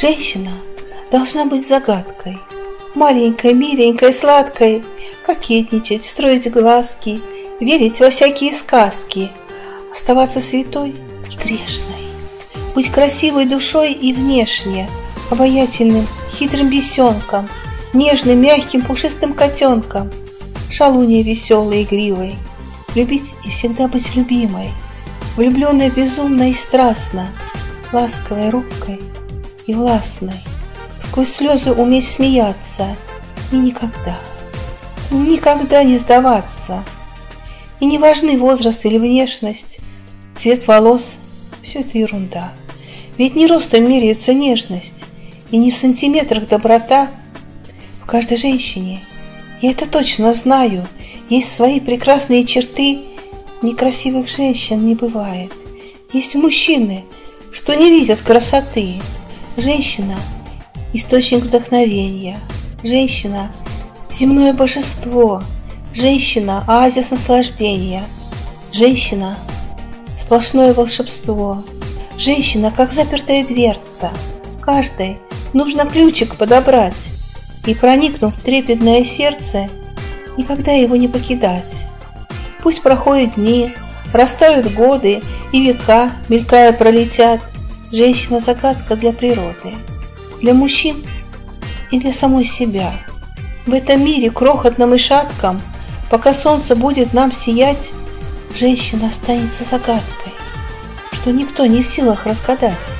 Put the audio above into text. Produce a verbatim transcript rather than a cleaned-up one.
Женщина должна быть загадкой, маленькой, миленькой, сладкой, кокетничать, строить глазки, верить во всякие сказки, оставаться святой и грешной, быть красивой душой и внешне, обаятельным, хитрым бесенком, нежным, мягким, пушистым котенком, шалуньей веселой, игривой, любить и всегда быть любимой, влюбленной безумно и страстно, ласковой, робкой и властной, сквозь слезы уметь смеяться и никогда, никогда не сдаваться. И не важны возраст или внешность, цвет волос, все это ерунда. Ведь не ростом меряется нежность, и не в сантиметрах доброта. В каждой женщине, я это точно знаю, есть свои прекрасные черты, некрасивых женщин не бывает. Есть мужчины, что не видят красоты. Женщина – источник вдохновения, женщина – земное божество, женщина – оазис наслаждения, женщина – сплошное волшебство, женщина – как запертая дверца, каждой нужно ключик подобрать и, проникнув в трепетное сердце, никогда его не покидать. Пусть проходят дни, растают годы, и века, мелькая, пролетят. Женщина-загадка для природы, для мужчин и для самой себя. В этом мире крохотном и шатком, пока солнце будет нам сиять, женщина останется загадкой, что никто не в силах разгадать.